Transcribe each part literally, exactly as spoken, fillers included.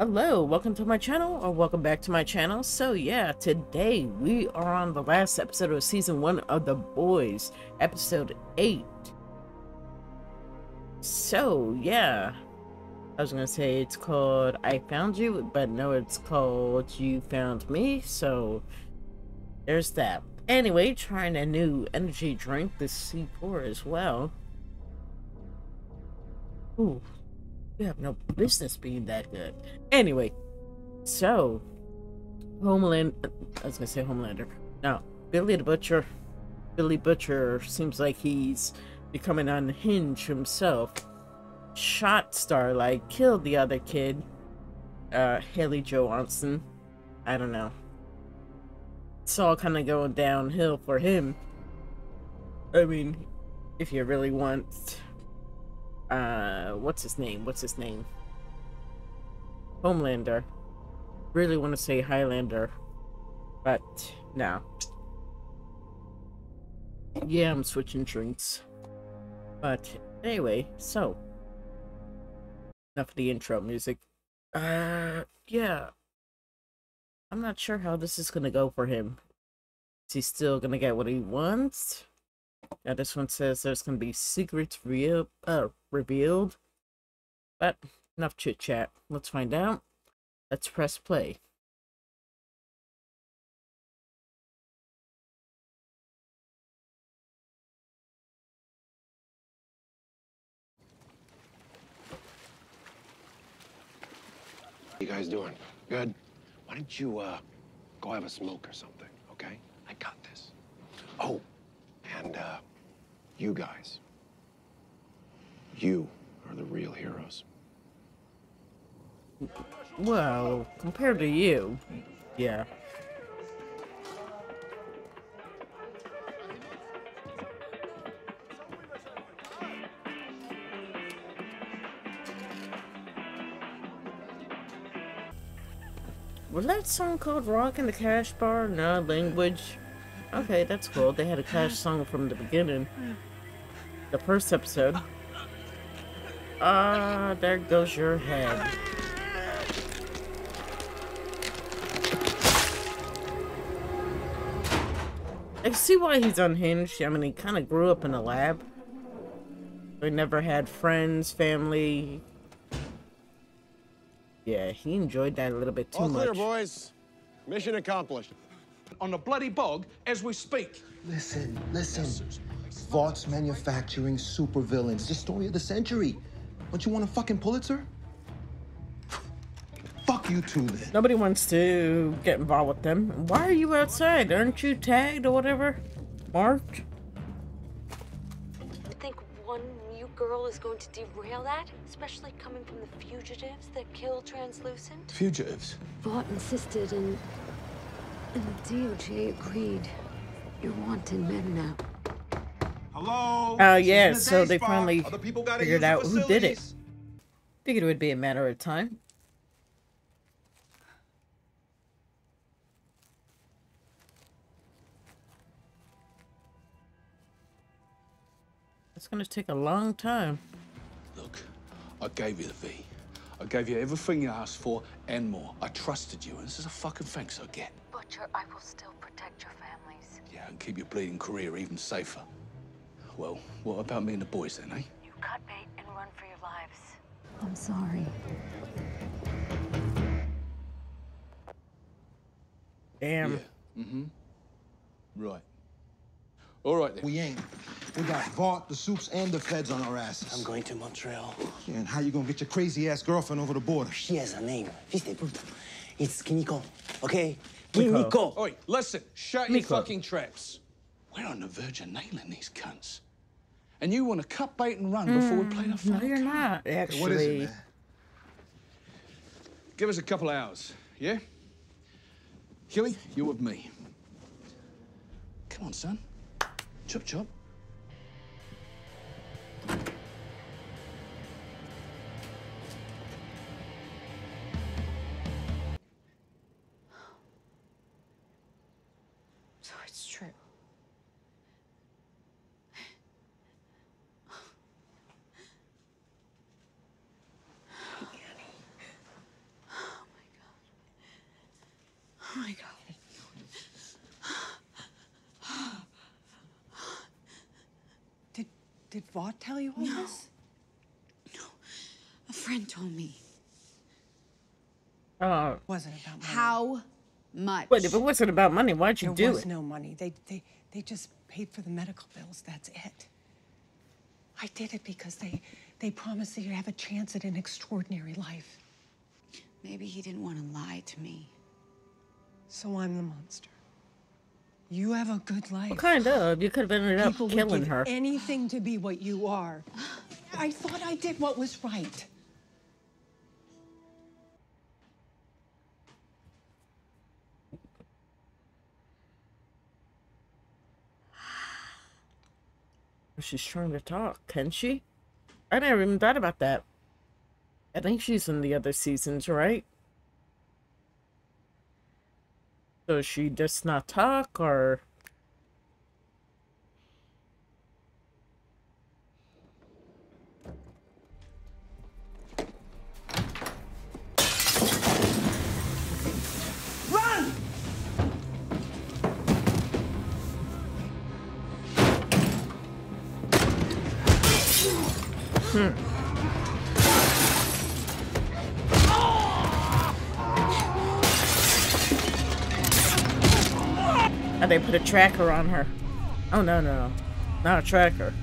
Hello, welcome to my channel, or welcome back to my channel. So yeah, today we are on the last episode of season one of The Boys, episode eight. So yeah, I was gonna say it's called I Found You, but no, it's called You Found Me. So there's that. Anyway, trying a new energy drink, the C four as well. Ooh. You have no business being that good. Anyway, so Homeland, I was gonna say Homelander. No, Billy the Butcher. Billy Butcher seems like he's becoming unhinged himself. Shot Starlight, killed the other kid, uh, Haley Joel Osment. I don't know. It's all kind of going downhill for him. I mean, if you really want. Uh, what's his name? What's his name? Homelander. Really want to say Highlander, but no. Yeah, I'm switching drinks. But anyway, so enough of the intro music. Uh, yeah. I'm not sure how this is gonna go for him. Is he still gonna get what he wants? Now this one says there's gonna be secrets real, uh, revealed, but enough chit chat. Let's find out. Let's press play. How you guys doing? Good. Why don't you uh, go have a smoke or something? Okay, I got this. Oh. And, uh, you guys, you are the real heroes. Well, compared to you, yeah. Was that song called Rock in the Cash Bar? No, language. Okay, that's cool. They had a Clash song from the beginning. The first episode. Ah, uh, there goes your head. I can see why he's unhinged. I mean, he kind of grew up in a lab. He never had friends, family. Yeah, he enjoyed that a little bit too much. All clear, boys. Mission accomplished. On the bloody bog as we speak. Listen, listen. Vaught's manufacturing supervillains. The story of the century. Don't you want a fucking Pulitzer? Fuck you two then. Nobody wants to get involved with them. Why are you outside? Aren't you tagged or whatever? Marked? You think one new girl is going to derail that? Especially coming from the fugitives that killed Translucent? Fugitives? Vought insisted in... And the D O J agreed. You're wanted men now. Hello? Oh, uh, yeah, so they finally figured out who did it. Figured it would be a matter of time. It's gonna take a long time. Look, I gave you the V. I gave you everything you asked for and more. I trusted you, and this is a fucking thanks I get. Butcher, I will still protect your families. Yeah, and keep your bleeding career even safer. Well, what about me and the boys then, eh? You cut bait and run for your lives. I'm sorry. Damn. Yeah. Mm-hmm. Right. All right then. We ain't. We got Vought, the Supes, and the Feds on our asses. I'm going to Montreal. Yeah, and how you gonna get your crazy-ass girlfriend over the border? She has a name. It's Kimiko, okay? Kimiko! Oi, listen, shut Kimiko. Your fucking traps. We're on the verge of nailing these cunts. And you want to cut bait and run mm, before we play the fuck? No, you're not, actually. Hey, what is it, man? Give us a couple hours, yeah? Hilly, you're with me. Come on, son. Chop, chop. Did Vought tell you all no. this? No. A friend told me. Uh, wasn't about money. How much? Wait, if it wasn't about money, why'd you do it? There was no money. They, they, they just paid for the medical bills. That's it. I did it because they, they promised that you'd have a chance at an extraordinary life. Maybe he didn't want to lie to me. So I'm the monster. You have a good life. Well, kind of. You could have ended up killing her. People would give anything to be what you are. I thought I did what was right. She's trying to talk. Can she? I never even thought about that. I think she's in the other seasons, right? So she does not talk, or... Hmm. Oh, they put a tracker on her. Oh, no, no. Not a tracker.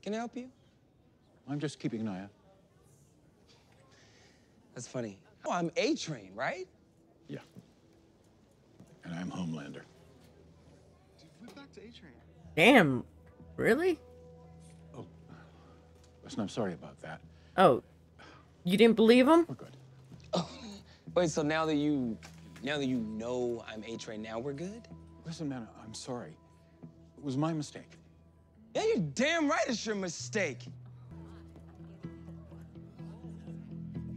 Can I help you? I'm just keeping an eye out. That's funny. Oh, I'm A-Train, right? Yeah. And I'm Homelander. Dude, we're back to A-Train. Damn. Really? Oh. Listen, I'm sorry about that. Oh. You didn't believe him? We're good. Oh. Wait, so now that you now that you know I'm A-Train, now we're good? Listen, man, I'm sorry. It was my mistake. Yeah, you're damn right it's your mistake.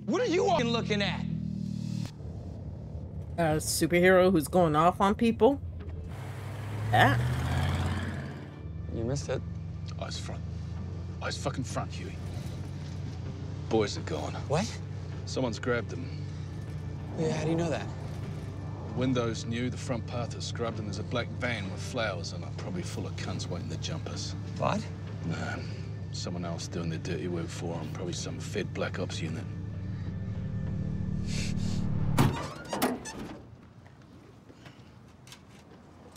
What are you all looking at? A superhero who's going off on people? Yeah. You missed it. I was front. I was fucking front, Huey. Boys are gone. What? Someone's grabbed them. Yeah, how do you know that? Windows new, the front path is scrubbed, and there's a black van with flowers in it, probably full of cunts waiting to jump us. What? Nah, someone else doing their dirty work for them, probably some fed black ops unit.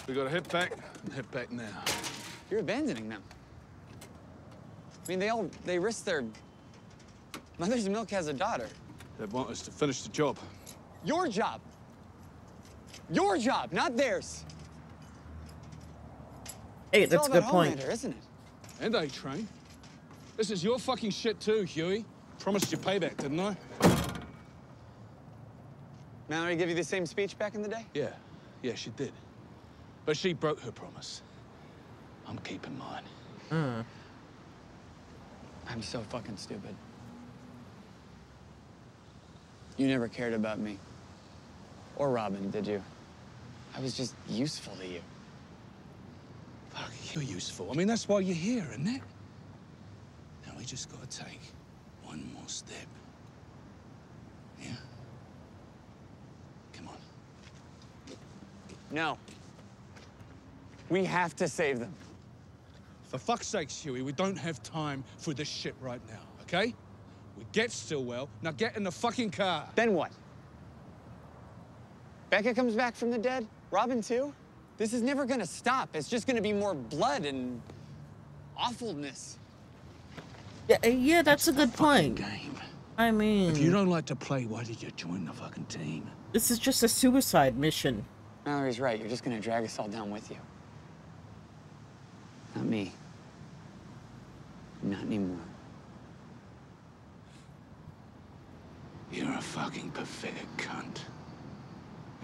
We gotta hit back, and hit back now. You're abandoning them. I mean, they all, they risk their... Mother's milk has a daughter. They want us to finish the job. Your job! Your job, not theirs. Hey, that's a good point. Homelander, isn't it? And A-Train. This is your fucking shit too, Huey. Promised you payback, didn't I? Mallory give you the same speech back in the day? Yeah. Yeah, she did. But she broke her promise. I'm keeping mine. Mm. I'm so fucking stupid. You never cared about me. Or Robin, did you? I was just useful to you. Fuck, you're useful. I mean, that's why you're here, isn't it? Now we just gotta take one more step. Yeah? Come on. No. We have to save them. For fuck's sake, Huey, we don't have time for this shit right now, okay? We get Stillwell, now get in the fucking car. Then what? Becca comes back from the dead, Robin too. This is never gonna stop. It's just gonna be more blood and awfulness. Yeah, yeah, that's, that's a good point. Game. I mean, if you don't like to play, why did you join the fucking team? This is just a suicide mission. Mallory's right. You're just gonna drag us all down with you. Not me. Not anymore. You're a fucking pathetic cunt.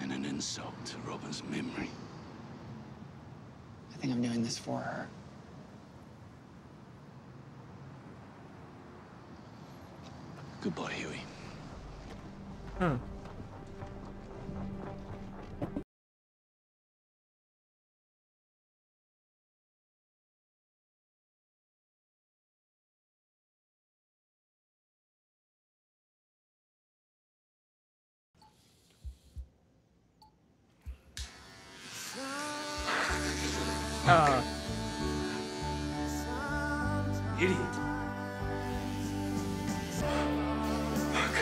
And an insult to Robin's memory. I think I'm doing this for her. Goodbye, Huey. Hmm. Uh. Idiot. Fuck.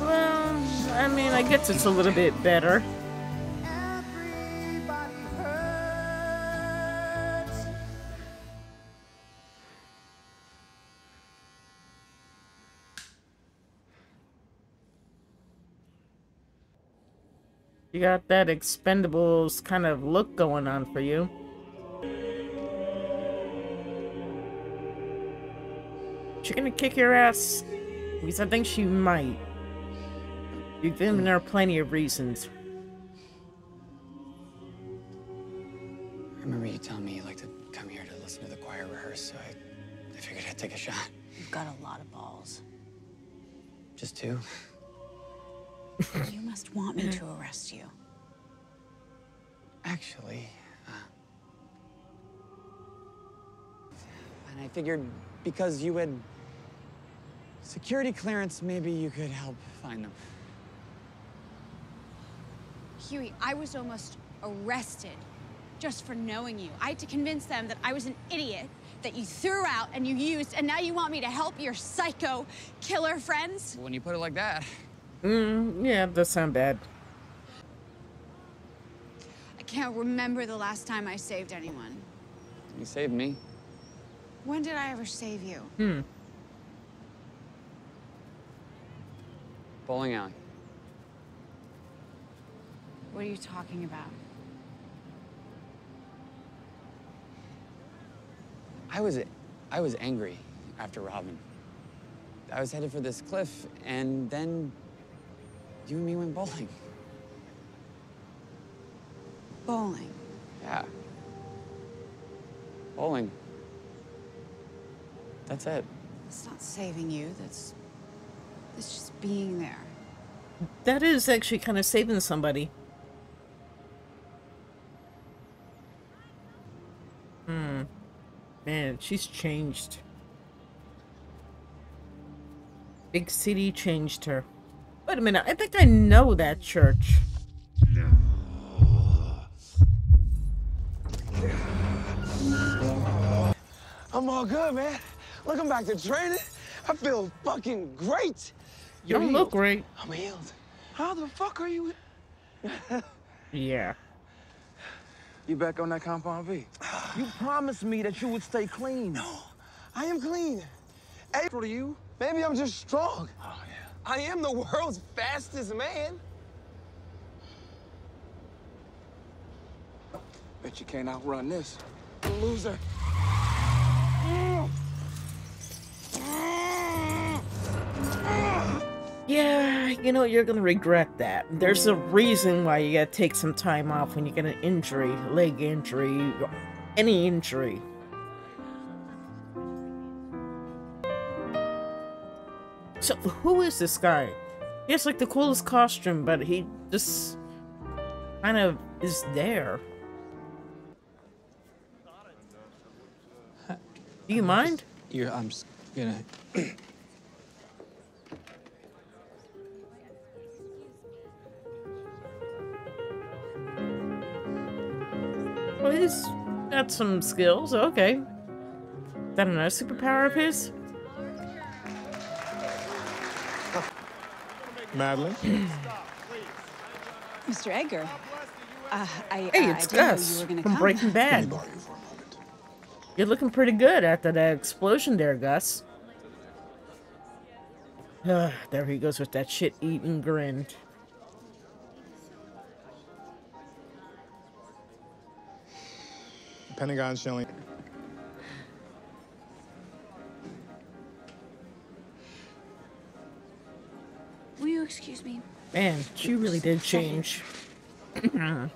Well, I mean, I guess it's a little bit better. Everybody hurts. You got that Expendables kind of look going on for you. She gonna kick your ass? At least I think she might. You've given her plenty of reasons. I remember you telling me you like to come here to listen to the choir rehearse, so I, I figured I'd take a shot. You've got a lot of balls. Just two? You must want me to arrest you. Actually, uh, and I figured because you had security clearance, maybe you could help find them. Huey, I was almost arrested just for knowing you. I had to convince them that I was an idiot, that you threw out and you used, and now you want me to help your psycho killer friends? When you put it like that. Mm, yeah, that does sound bad. I can't remember the last time I saved anyone. You saved me. When did I ever save you? Hmm. Bowling alley. What are you talking about? I was, I was angry after Robin. I was headed for this cliff, and then you and me went bowling. Bowling? Yeah. Bowling. That's it. It's not saving you. That's, that's just being there. That is actually kind of saving somebody. Hmm. Man, she's changed. Big City changed her. Wait a minute. I think I know that church. I'm all good, man. Look, I'm back to training. I feel fucking great. You don't look great. I'm healed. How the fuck are you? Yeah. You back on that Compound V? You promised me that you would stay clean. No, I am clean. April to you, maybe I'm just strong. Oh, yeah. I am the world's fastest man. Bet you can't outrun this, loser. Mm. Yeah, you know, you're gonna regret that. There's a reason why you gotta take some time off when you get an injury, leg injury, any injury. So, who is this guy? He has like the coolest costume, but he just kind of is there. Do you mind? Yeah, I'm just gonna. Well, he's got some skills, okay. Is that another superpower of his? Madeline? Mister Edgar. Uh, I, hey, it's Gus from come. Breaking Bad. You You're looking pretty good after that explosion there, Gus. Uh, there he goes with that shit-eating grin. Pentagon shelling. Will you Excuse me. Man, she really did change. In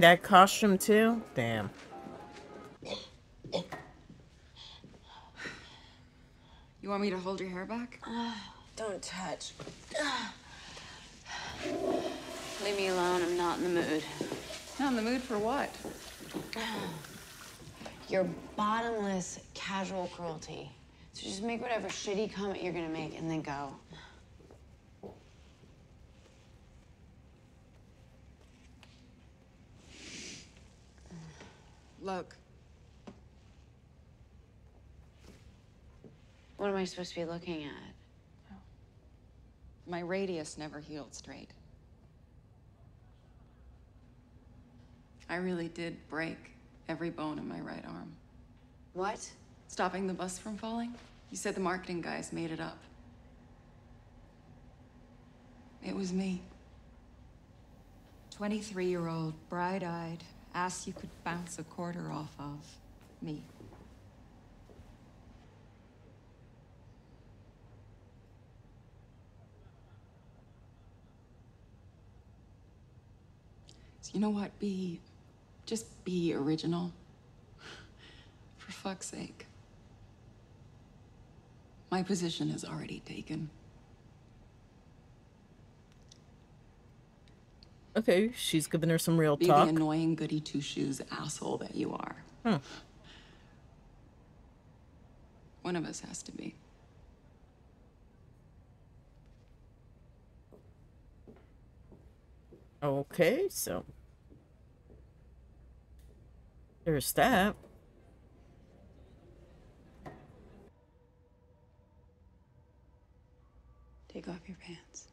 that costume too? Damn. You want me to hold your hair back? Uh, don't touch. Leave me alone. I'm not in the mood. Not in the mood for what? Your bottomless casual cruelty. So just make whatever shitty comment you're gonna make and then go. Look. What am I supposed to be looking at? Oh. My radius never healed straight. I really did break every bone in my right arm. What? Stopping the bus from falling? You said the marketing guys made it up. It was me. twenty-three-year-old, bright-eyed, ass you could bounce a quarter off of. Me. So you know what? Be... just be original. For fuck's sake. My position is already taken. Okay, she's giving her some real be talk. Be the annoying goody two-shoes asshole that you are. Huh. One of us has to be. Okay, so there's that. Take off your pants.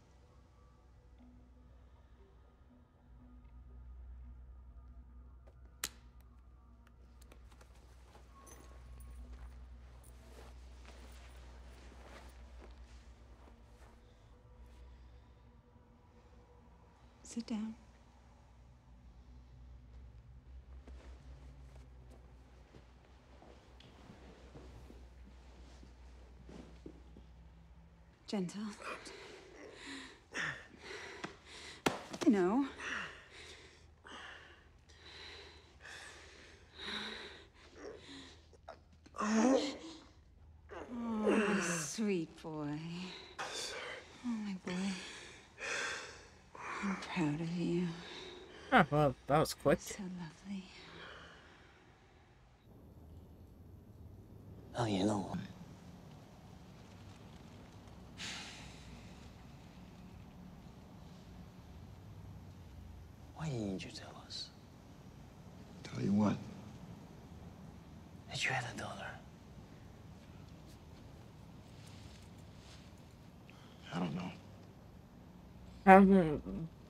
Sit down. Gentle. No. Oh, my sweet boy. Oh, my boy. I'm proud of you. Oh, well, that was quick. So lovely. Oh, you know. Why didn't you tell us? Tell you what? That you had a daughter. I don't know. Um,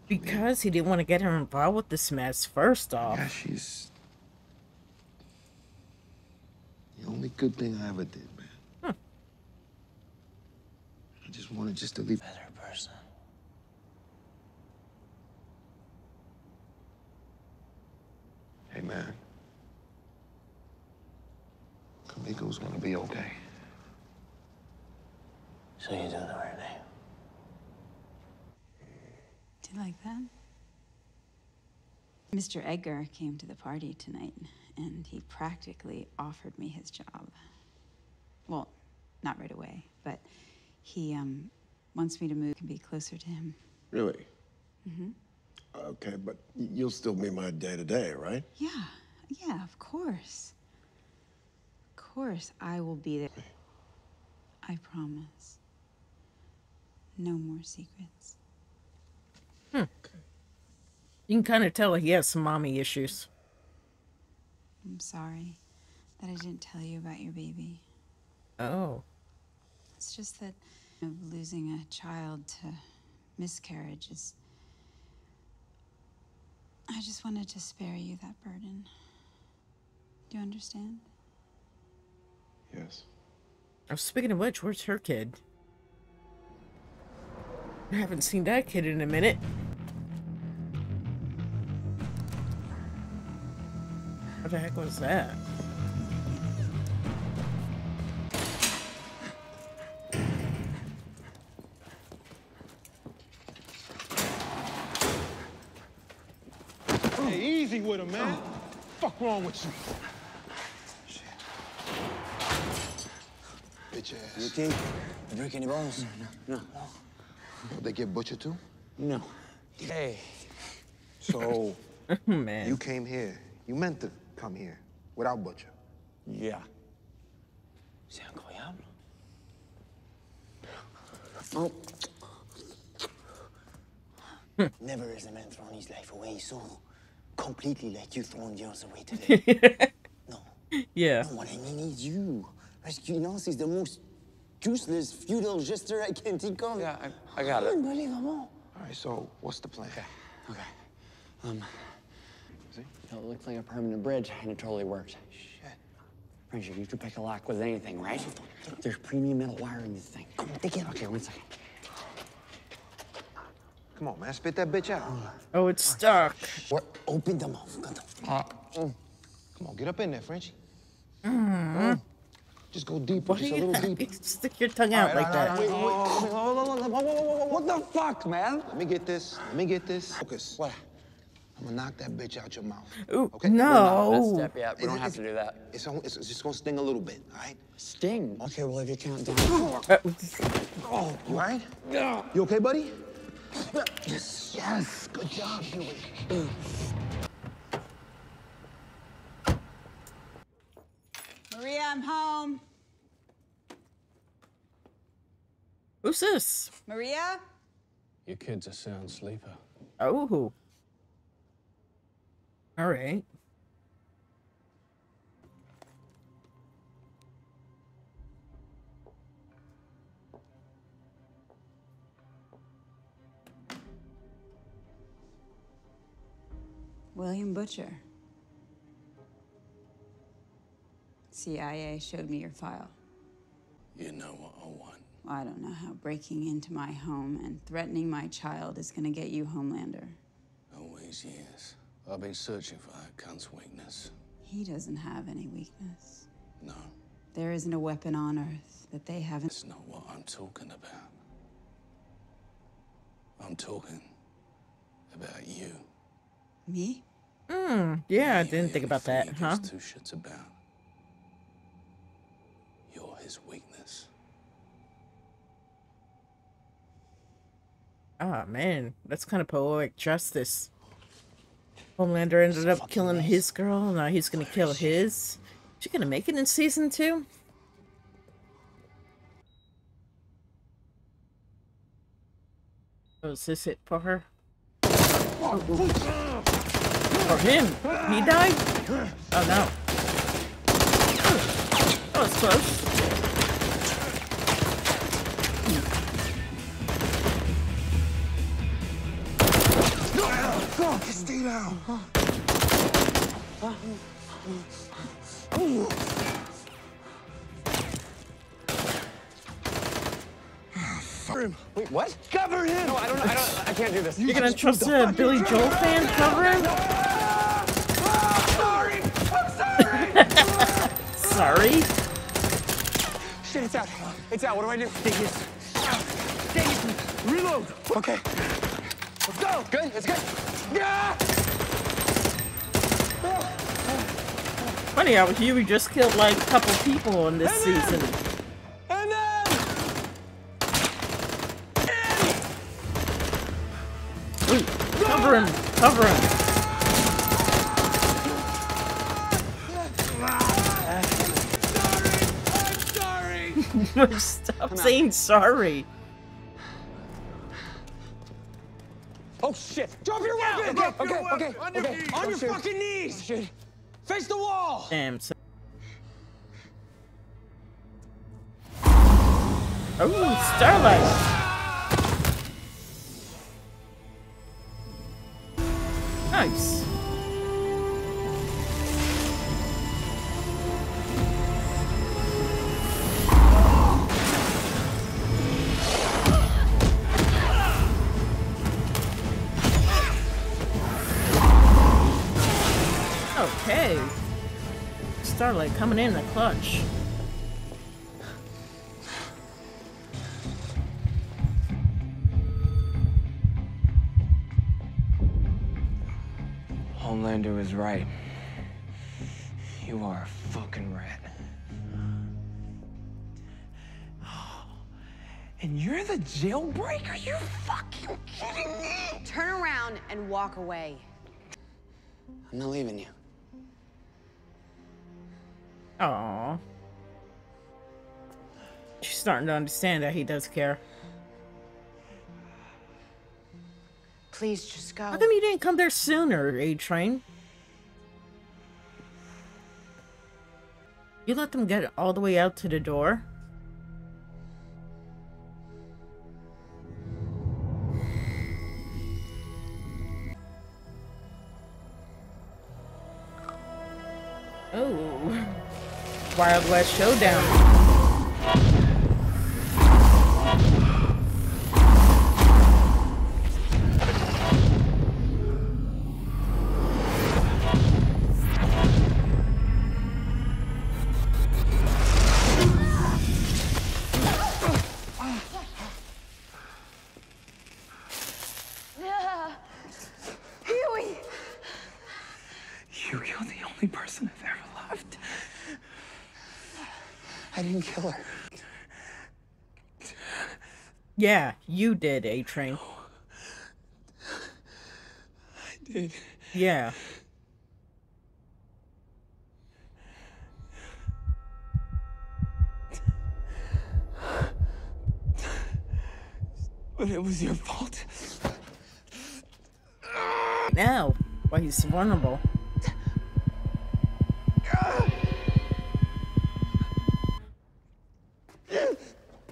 because he didn't want to get her involved with this mess, first off. Yeah, she's... the only good thing I ever did, man. Huh. I just wanted just to leave... better person. Hey, man. Kamiko's gonna be okay. So you don't know her name? Do you like that? Mister Edgar came to the party tonight, and he practically offered me his job. Well, not right away, but he um, wants me to move and be closer to him. Really? Mm-hmm. Okay, but you'll still be my day-to-day, right? Yeah, yeah, of course. Of course I will be there. I promise. No more secrets. Hmm. Okay. You can kind of tell he has some mommy issues. I'm sorry that I didn't tell you about your baby. Oh. It's just that, you know, losing a child to miscarriage is... I just wanted to spare you that burden. Do you understand? Yes. Oh, speaking of which, where's her kid? I haven't seen that kid in a minute. What the heck was that? Hey, easy with him, man. Oh. Fuck wrong with you? Shit. Bitch ass. You okay? You break any bones? No, no, no. Did they get butchered too? No. Hey. So, man, you came here. You meant to come here without Butcher. Yeah. C'est incroyable. Oh. Never has a man thrown his life away so completely like you thrown yours away today. No. Yeah. No, what I mean is you. Rescuance is the most useless, futile gesture I can think of. Yeah, I, I got it. Unbelievable. All right, so what's the plan? Okay. Okay. Um. See? It looks like a permanent bridge, and it totally works. Shit. Frenchie, you could pick a lock with anything, right? There's premium metal wire in this thing. Come on, take it. Okay, one second. Come on, man, spit that bitch out. Oh, it's stuck. What? Open the mouth. Uh, mm. Come on, get up in there, Frenchie. Mm. Mm. Just go deeper, what just a little that? Deeper. You stick your tongue out right, like that. Wait, wait, wait. What the fuck, man? Let me get this. Let me get this. Focus. What? I'm gonna knock that bitch out your mouth. Ooh, okay? No. That step, yeah, we it, don't have to do that. It's, it's, it's just gonna sting a little bit, all right? Sting? Okay, well, if you count down. Oh, you all right? You okay, buddy? Yes, yes, good job, Billy. Maria, I'm home. Who's this? Maria? Your kid's a sound sleeper. Oh. All right. William Butcher. C I A showed me your file. You know what I want. I don't know how breaking into my home and threatening my child is gonna get you, Homelander. Always is. I've been searching for that cunt's weakness. He doesn't have any weakness. No. There isn't a weapon on Earth that they haven't. That's not what I'm talking about. I'm talking about you. Me? Mm, yeah, I didn't think about that, huh? Two shits about. You're his weakness. Ah, man, that's kind of poetic justice. Homelander ended up killing his girl. Now he's gonna kill his. Is she gonna make it in season two? Was this it for her? Oh. Or him? He died? Oh no. Oh, that was close. No! Go! Stay down! Wait, what? Cover him! No, I don't know. I, don't, I can't do this. You're gonna trust a Billy Joel fan? Cover him? Sorry. Shit, it's out. It's out. What do I do? Take it. Take it. Reload. Okay. Let's go. Good. It's good. Yeah. Funny how Huey just killed like a couple people in this and season. Then. And then. And... Wait, cover him. Cover him. Stop saying sorry. Oh shit! Drop your weapon! Drop okay, your okay, weapon. okay, okay, okay. On your, okay. On your oh, fucking knees! Shit. Face the wall! Damn. So oh, Starlight. Nice. Starlight coming in the clutch. Homelander was right. You are a fucking rat. And you're the jailbreak? Are you fucking kidding me? Turn around and walk away. I'm not leaving you. Aww. She's starting to understand that he does care. Please just go. How come you didn't come there sooner, A-Train? You let them get all the way out to the door? Oh. Wild West Showdown. Killer. Yeah, you did, A-Train. I did. Yeah. But it was your fault. Now, why he's vulnerable.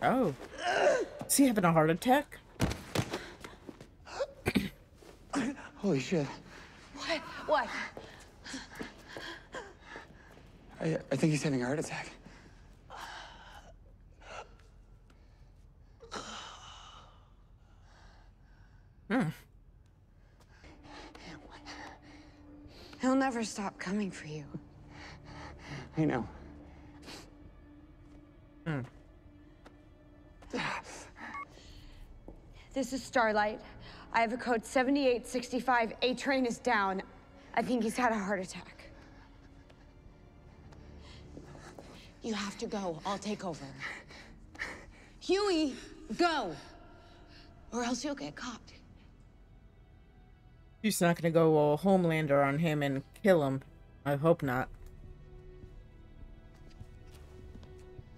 Oh, is he having a heart attack? Holy shit. What? What? I, I think he's having a heart attack. Hmm. He'll never stop coming for you. I know. Hmm. This is Starlight. I have a code seventy-eight sixty-five. A-Train is down. I think he's had a heart attack. You have to go. I'll take over. Huey, go! Or else you'll get caught. She's not gonna go all Homelander on him and kill him. I hope not.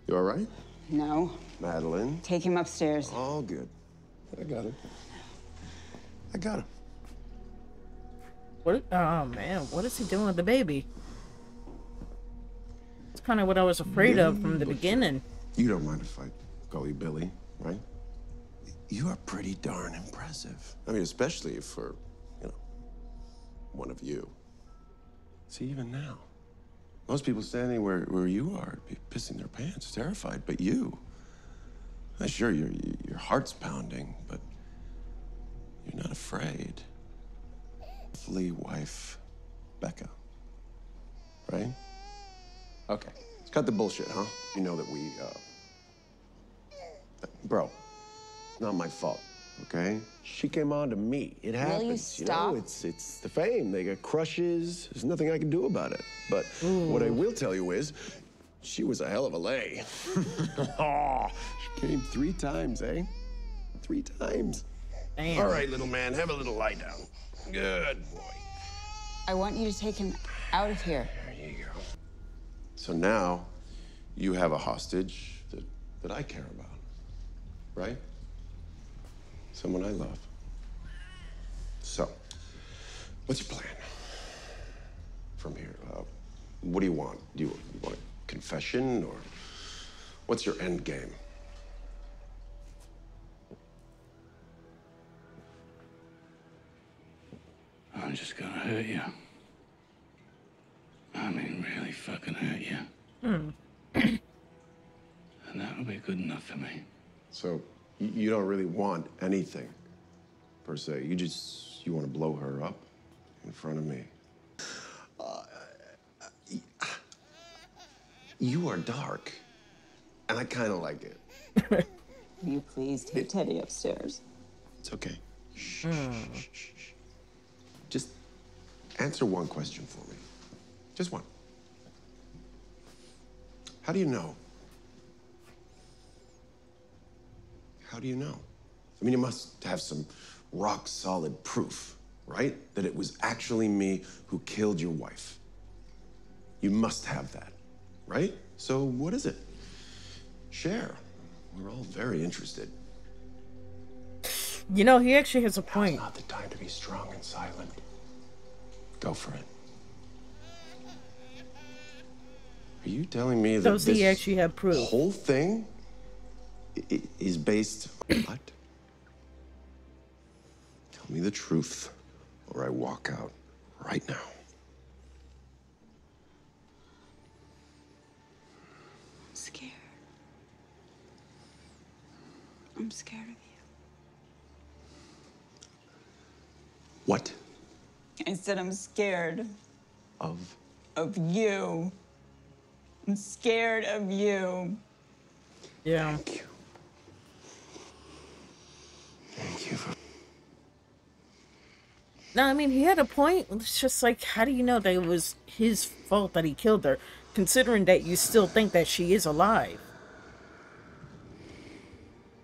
You alright? No. Madeline? Take him upstairs. All good. I got him. I got him. What? Oh man, what is he doing with the baby? It's kind of what I was afraid Billy of from the Butcher. Beginning. You don't mind if I call you Billy, right? You are pretty darn impressive. I mean, especially for, you know, one of you. See, even now, most people standing where where you are be pissing their pants, terrified. But you. Sure, your, your heart's pounding, but you're not afraid. Flee wife, Becca, right? Okay, let's cut the bullshit, huh? You know that we, uh... Bro, not my fault, okay? She came on to me. It happens, Will you, stop? You know? It's, it's the fame. They got crushes. There's nothing I can do about it. But Ooh. What I will tell you is, she was a hell of a lay. Oh, she came three times, eh? Three times. Damn. All right, little man, have a little lie down. Good boy. I want you to take him out of here. There you go. So now you have a hostage that, that I care about, right? Someone I love. So, what's your plan from here? Uh, what do you want? Do you, you want to confession, or what's your end game? I'm just gonna hurt you. I mean, really fucking hurt you. Mm. And that'll be good enough for me. So you don't really want anything, per se. You just, you want to blow her up in front of me. Uh, You are dark, and I kind of like it. Will you please take it, Teddy upstairs? It's okay. Shh, mm. shh, shh, shh. Just Answer one question for me. Just one. How do you know? How do you know? I mean, you must have some rock-solid proof, right? That it was actually me who killed your wife. You must have that, right? So what is it? Share. We're all very interested. You know, he actually has a point. It's not the time to be strong and silent. Go for it. Are you telling me that so he this actually had proof. whole thing is based on what? Tell me the truth, or I walk out right now. I'm scared. I'm scared of you. What? I said I'm scared. Of? Of you. I'm scared of you. Yeah. Thank you. Thank you for... No, I mean, he had a point. It's just like, how do you know that it was his fault that he killed her, considering that you still think that she is alive?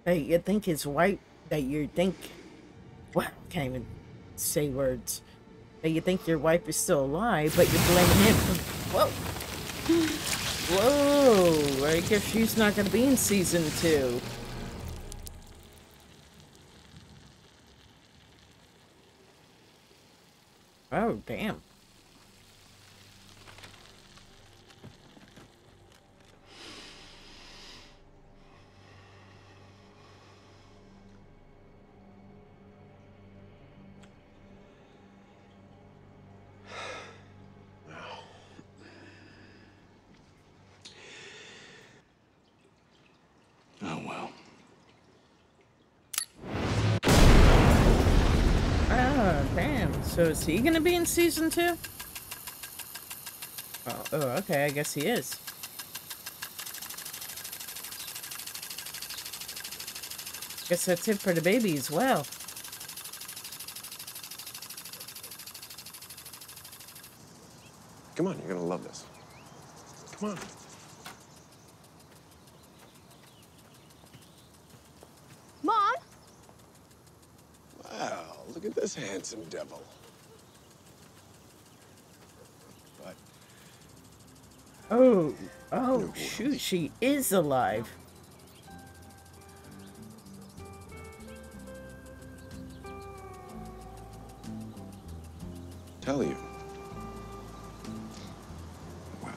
That you think it's right, that you think... Well, I can't even say words. That you think your wife is still alive, but you're blaming him. Whoa. Whoa. I guess she's not going to be in season two. Oh, damn. So is he gonna be in season two? Oh, oh, okay, I guess he is. Guess that's it for the baby as well. Come on, you're gonna love this. Come on. Mom! Wow, look at this handsome devil. Oh, oh, shoot, she is alive. Tell you. Well,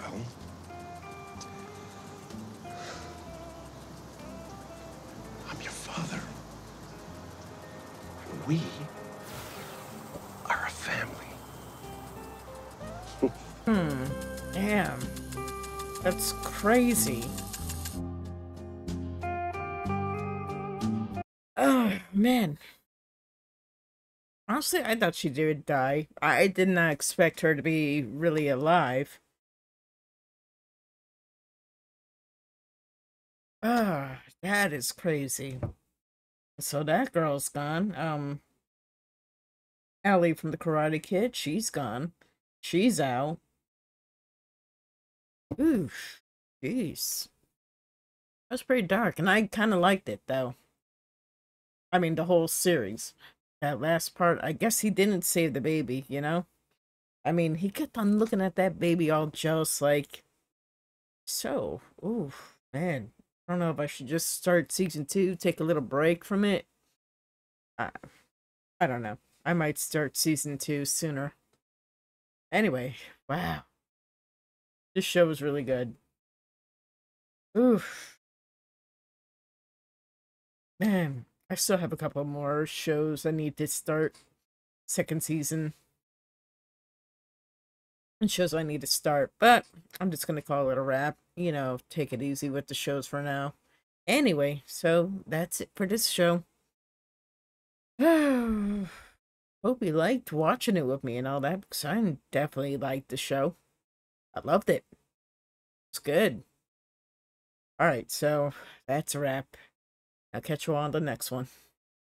I'm your father. And we are a family. Hmm, damn. That's crazy. Oh, man. Honestly, I thought she did die. I did not expect her to be really alive. Ah, oh, that is crazy. So that girl's gone. Um, Allie from the Karate Kid, she's gone. She's out. Oof, jeez. That's pretty dark, and I kind of liked it, though. I mean, the whole series. That last part, I guess he didn't save the baby, you know? I mean, he kept on looking at that baby all jealous, like... So, oof, man. I don't know if I should just start season two, take a little break from it. Uh, I don't know. I might start season two sooner. Anyway, wow. This show was really good. Oof. Man, I still have a couple more shows I need to start. Second season. And shows I need to start. But I'm just going to call it a wrap. You know, take it easy with the shows for now. Anyway, so that's it for this show. Hope you liked watching it with me and all that. Because I definitely liked the show. I loved it. It's good. All right, so that's a wrap. I'll catch you on the next one.